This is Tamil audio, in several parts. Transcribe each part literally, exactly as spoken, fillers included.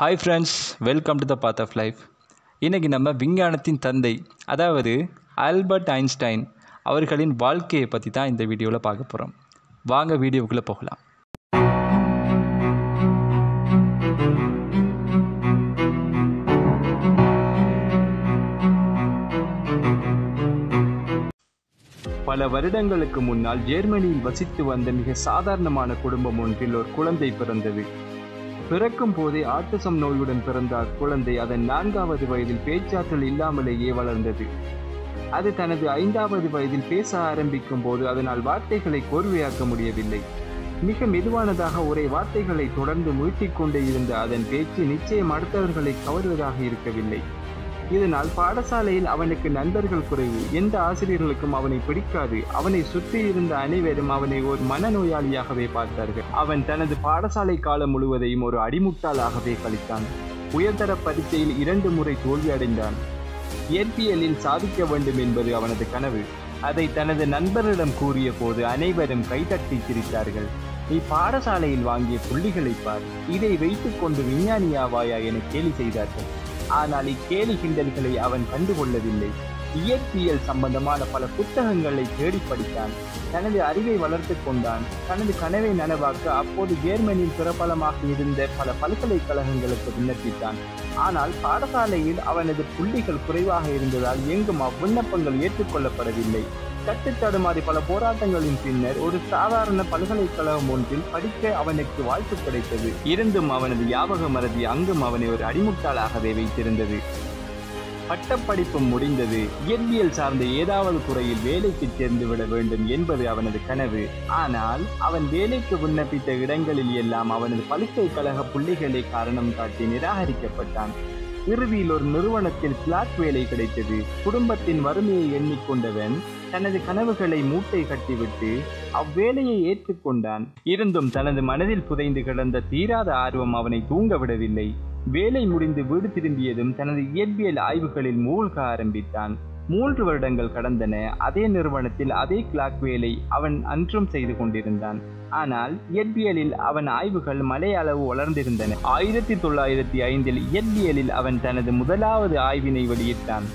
Hi friends, welcome to the path of life. இன்றைக்கி நம்ம விஞ்ஞானத்தின் தந்தை, அதாவது ஆல்பர்ட் ஐன்ஸ்டைன் அவர்களின் வாழ்க்கையை பற்றி தான் இந்த வீடியோவில் பார்க்க போகிறோம். வாங்க வீடியோவுக்குள்ளே போகலாம். பல வருடங்களுக்கு முன்னால் ஜெர்மனியில் வசித்து வந்த மிக சாதாரணமான குடும்பம் ஒன்றில் ஒரு குழந்தை பிறந்தது. பிறக்கும் போதே ஆட்டிசம் நோயுடன் பிறந்த அக்குழந்தை அதன் நான்காவது வயதில் பேச்சாற்றல் இல்லாமலேயே வளர்ந்தது. அது தனது ஐந்தாவது வயதில் பேச ஆரம்பிக்கும் போது அதனால் வார்த்தைகளை கோர்வையாக்க முடியவில்லை. மிக மெதுவானதாக ஒரே வார்த்தைகளை தொடர்ந்து முயற்சிக்கொண்டே இருந்த அதன் பேச்சு நிச்சயம் அடுத்தவர்களை கவர்வதாக இருக்கவில்லை. இதனால் பாடசாலையில் அவனுக்கு நண்பர்கள் குறைவு, எந்த ஆசிரியர்களுக்கும் அவனை பிடிக்காது. அவனை சுற்றி இருந்த அனைவரும் அவனை ஒரு மனநோயாளியாகவே பார்த்தார்கள். அவன் தனது பாடசாலை காலம் முழுவதையும் ஒரு அடிமுட்டாளாகவே கழித்தான். உயர்தர பரீட்சையில் இரண்டு முறை தோல்வியடைந்தான். இயற்பியலில் சாதிக்க வேண்டும் என்பது அவனது கனவு. அதை தனது நண்பரிடம் கூறிய போது அனைவரும் கைதட்டி சிரித்தார்கள். நீ பாடசாலையில் வாங்கிய புள்ளிகளை பார், இதை வைத்துக்கொண்டு விஞ்ஞானியாவாயா என கேலி செய்தார்கள். ஆனால் இக்கேலி கிண்டல்களை அவன் கண்டுகொள்ளவில்லை. இயற்பியல் சம்பந்தமான பல புத்தகங்களை தேடி படித்தான். தனது அறிவை வளர்த்து கொண்டான். தனது கனவை நனவாக்க அப்போது ஜெர்மனியில் பிரபலமாக இருந்த பல பல்கலைக்கழகங்களுக்கு விண்ணப்பித்தான். ஆனால் பாடசாலையில் அவனது புள்ளிகள் குறைவாக இருந்ததால் எங்கும் அவ்விண்ணப்பங்கள் ஏற்றுக்கொள்ளப்படவில்லை. தட்டு தடுமாறி பல போராட்டங்களின் பின்னர் ஒரு சாதாரண பல்கலைக்கழகம் ஒன்றில் படிக்க அவனுக்கு வாய்ப்பு கிடைத்தது. இருந்தும் அவனது ஞாபக மறதி அங்கும் அவனை ஒரு அடிமுட்டாளாகவே வைத்திருந்தது. பட்டப்படிப்பு முடிந்தது. இயற்பியல் சார்ந்த ஏதாவது துறையில் வேலைக்கு சேர்ந்து விட வேண்டும் என்பது அவனது கனவு. ஆனால் அவன் வேலைக்கு விண்ணப்பித்த இடங்களில் எல்லாம் அவனது பல்கலைக்கழக புள்ளிகளை காரணம் காட்டி நிராகரிக்கப்பட்டான். இறுதியில் ஒரு நிறுவனத்தில் பிளாட் வேலை கிடைத்தது. குடும்பத்தின் வறுமையை எண்ணிக்கொண்டவன் தனது கனவுகளை மூட்டை கட்டிவிட்டு அவ்வேலையை ஏற்றுக்கொண்டான். இருந்தும் தனது மனதில் புதைந்து கிடந்த தீராத ஆர்வம் அவனை தூங்க விடவில்லை. வேலை முடிந்து வீடு திரும்பியதும் தனது இயற்பியல் ஆய்வுகளில் மூழ்க ஆரம்பித்தான். மூன்று வருடங்கள் கடந்தன. அதே நிறுவனத்தில் அதே கிளாக் வேலை அவன் அன்றும் செய்து கொண்டிருந்தான். ஆனால் இயற்பியலில் அவன் ஆய்வுகள் மலையளவு வளர்ந்திருந்தன. ஆயிரத்தி தொள்ளாயிரத்தி ஐந்தில் இயற்பியலில் அவன் தனது முதலாவது ஆய்வினை வெளியிட்டான்.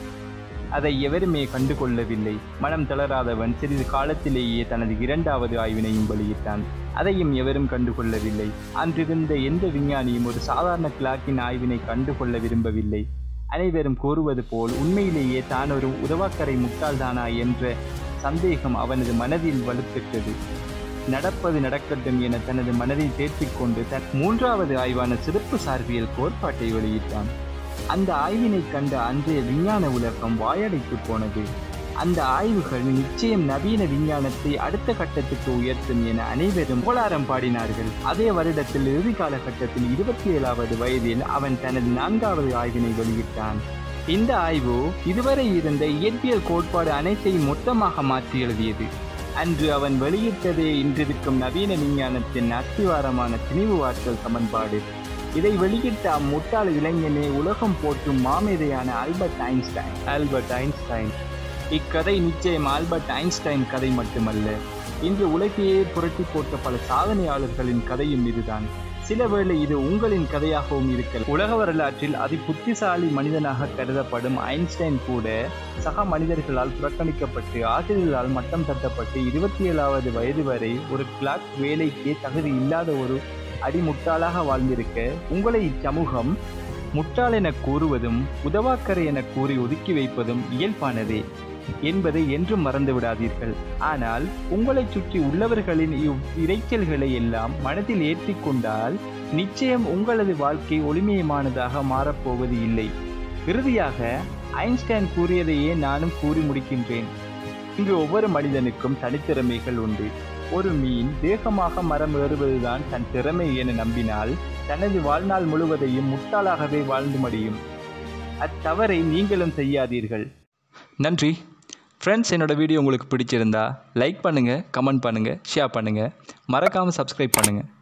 அதை எவருமே கண்டுகொள்ளவில்லை. மனம் தளராதவன் சிறிது காலத்திலேயே தனது இரண்டாவது ஆய்வினையும் வெளியிட்டான். அதையும் எவரும் கண்டுகொள்ளவில்லை. அன்றிருந்த எந்த விஞ்ஞானியும் ஒரு சாதாரண கிளாக்கின் ஆய்வினை கண்டுகொள்ள விரும்பவில்லை. அனைவரும் கூறுவது போல் உண்மையிலேயே தான் ஒரு உதவாக்கரை முட்டாள்தானா என்ற சந்தேகம் அவனது மனதில் வலுப்பெற்றது. நடப்பது நடக்கட்டும் என தனது மனதை தேற்றிக்கொண்டு தன் மூன்றாவது ஆய்வான சிறப்பு சார்பியல் கோட்பாட்டை வெளியிட்டான். அந்த ஆய்வினை கண்ட அன்றைய விஞ்ஞான உலகம் வாயடைத்து போனது. அந்த ஆய்வுகள் நிச்சயம் நவீன விஞ்ஞானத்தை அடுத்த கட்டத்துக்கு உயர்த்தும் என அனைவரும் கோலாரம் பாடினார்கள். அதே வருடத்தில் இறுதி காலகட்டத்தில் இருபத்தி ஏழாவது வயதில் அவன் தனது நான்காவது ஆய்வினை வெளியிட்டான். இந்த ஆய்வு இதுவரை இருந்த இயற்பியல் கோட்பாடு அனைத்தையும் மொத்தமாக மாற்றி எழுதியது. அன்று அவன் வெளியிட்டதே இன்றிருக்கும் நவீன விஞ்ஞானத்தின் அஸ்திவாரமான திணிவு வார்த்தல் சமன்பாடு. இதை வெளியிட்ட அம்முட்டாள் இளைஞனே உலகம் போற்றும் மாமேதையான ஆல்பர்ட் ஐன்ஸ்டைன் ஆல்பர்ட் ஐன்ஸ்டைன் இக்கதை நிச்சயம் ஆல்பர்ட் ஐன்ஸ்டைன் கதை மட்டுமல்ல, இன்று உலகையே புரட்டி போட்ட பல சாதனையாளர்களின் கதையும் இதுதான். சிலவேளை இது உங்களின் கதையாகவும் இருக்கலாம். உலக வரலாற்றில் அதி புத்திசாலி மனிதனாக கருதப்படும் ஐன்ஸ்டைன் கூட சக மனிதர்களால் புறக்கணிக்கப்பட்டு ஆசிரியர்களால் மட்டம் தட்டப்பட்டு இருபத்தி ஏழாவது வயது வரை ஒரு கிளாக் வேலைக்கே தகுதி இல்லாத ஒரு அடிமுட்டாளாக வாழ்ந்திருக்க உங்களை இச்சமூகம் முட்டாளென கூறுவதும் உதவாக்கரை என கூறி ஒதுக்கி வைப்பதும் இயல்பானதே என்பதை என்றும் மறந்துவிடாதீர்கள். ஆனால் உங்களை சுற்றி உள்ளவர்களின் இவ் இறைச்சல்களை எல்லாம் மனதில் ஏற்றி கொண்டால் நிச்சயம் உங்களது வாழ்க்கை ஒளிமயமானதாக மாறப்போவது இல்லை. இறுதியாக ஐன்ஸ்டைன் கூறியதையே நானும் கூறி முடிக்கின்றேன். இங்கு ஒவ்வொரு மனிதனுக்கும் தனித்திறமைகள் உண்டு. ஒரு மீன் வேகமாக மரம் ஏறுவதுதான் தன் திறமை என நம்பினால் தனது வாழ்நாள் முழுவதையும் முட்டாளாகவே வாழ்ந்து முடியும். அத்தவறை நீங்களும் செய்யாதீர்கள். நன்றி ஃப்ரெண்ட்ஸ். என்னோடய வீடியோ உங்களுக்கு பிடிச்சிருந்தா லைக் பண்ணுங்கள், கமெண்ட் பண்ணுங்கள், ஷேர் பண்ணுங்கள், மறக்காமல் சப்ஸ்கிரைப் பண்ணுங்கள்.